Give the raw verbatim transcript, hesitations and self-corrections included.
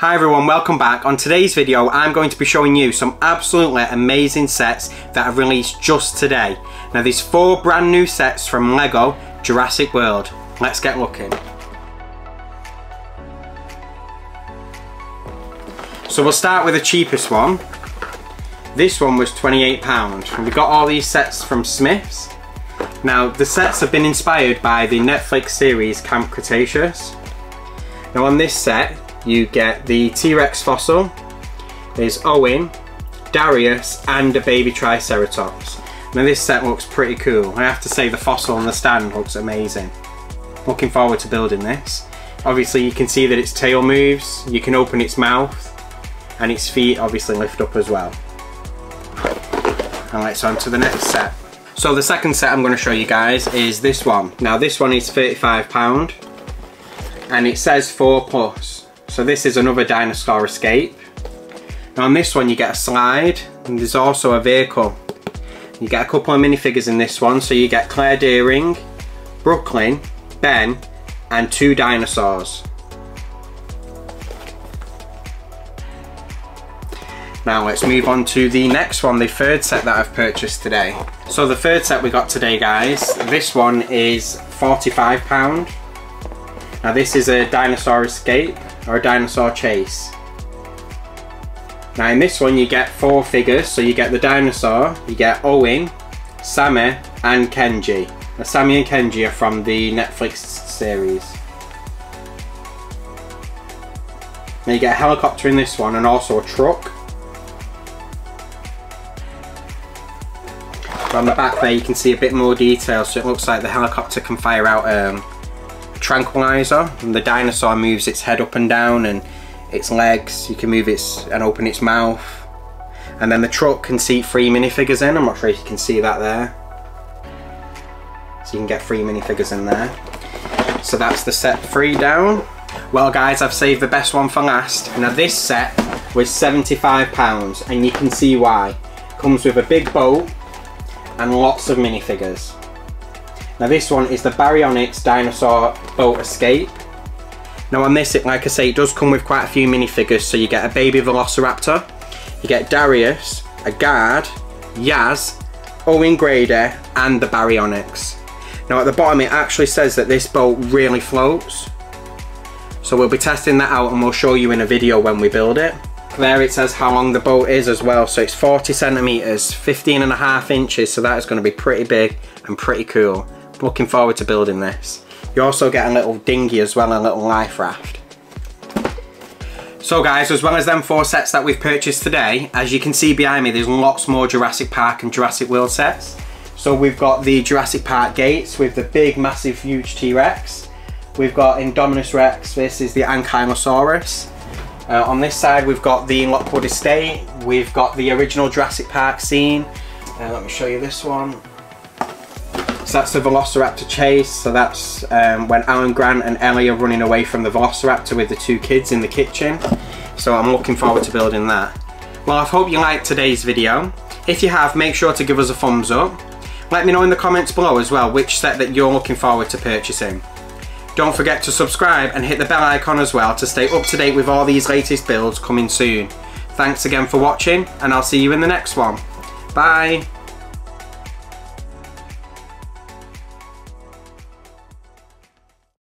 Hi everyone, welcome back. On today's video I'm going to be showing you some absolutely amazing sets that have released just today. Now there's four brand new sets from LEGO Jurassic World. Let's get looking. So we'll start with the cheapest one. This one was twenty-eight pounds and we got all these sets from Smyths. Now the sets have been inspired by the Netflix series Camp Cretaceous. Now on this set you get the T-Rex fossil, there's Owen, Darius and a baby Triceratops. Now this set looks pretty cool. I have to say the fossil on the stand looks amazing. Looking forward to building this. Obviously you can see that its tail moves, you can open its mouth and its feet obviously lift up as well. Alright, so on to the next set. So the second set I'm going to show you guys is this one. Now this one is thirty-five pounds and it says four plus. So this is another dinosaur escape. Now on this one you get a slide and there's also a vehicle. You get a couple of minifigures in this one, so you get Claire Deering, Brooklyn, Ben and two dinosaurs. Now let's move on to the next one, the third set that I've purchased today. So the third set we got today guys, this one is forty-five pounds. Now this is a dinosaur escape or a dinosaur chase. Now in this one you get four figures, so you get the dinosaur, you get Owen, Sammy and Kenji. Now Sammy and Kenji are from the Netflix series. Now you get a helicopter in this one and also a truck. On the back there you can see a bit more detail, so it looks like the helicopter can fire out um, a tranquilizer and the dinosaur moves its head up and down and its legs, you can move its and open its mouth. And then the truck can seat three minifigures in, I'm not sure if you can see that there. So you can get three minifigures in there. So that's the set three down. Well guys, I've saved the best one for last. Now this set was seventy-five pounds and you can see why. Comes with a big boat and lots of minifigures. Now this one is the Baryonyx Dinosaur Boat Escape. Now on this, it, like I say, it does come with quite a few minifigures, so you get a baby Velociraptor, you get Darius, a guard, Yaz, Owen Grady and the Baryonyx. Now at the bottom it actually says that this boat really floats, so we'll be testing that out and we'll show you in a video when we build it. There it says how long the boat is as well, so it's forty centimeters, fifteen and a half inches, so that is going to be pretty big and pretty cool. Looking forward to building this. You also get a little dinghy as well, a little life raft. So guys, as well as them four sets that we've purchased today, as you can see behind me there's lots more Jurassic Park and Jurassic World sets. So we've got the Jurassic Park gates with the big massive huge T-Rex, we've got Indominus Rex, this is the Ankylosaurus. Uh, on this side we've got the Lockwood Estate, we've got the original Jurassic Park scene. Uh, let me show you this one. So that's the Velociraptor chase, so that's um, when Alan Grant and Ellie are running away from the Velociraptor with the two kids in the kitchen. So I'm looking forward to building that. Well, I hope you liked today's video. If you have, make sure to give us a thumbs up. Let me know in the comments below as well which set that you're looking forward to purchasing. Don't forget to subscribe and hit the bell icon as well to stay up to date with all these latest builds coming soon. Thanks again for watching and I'll see you in the next one. Bye!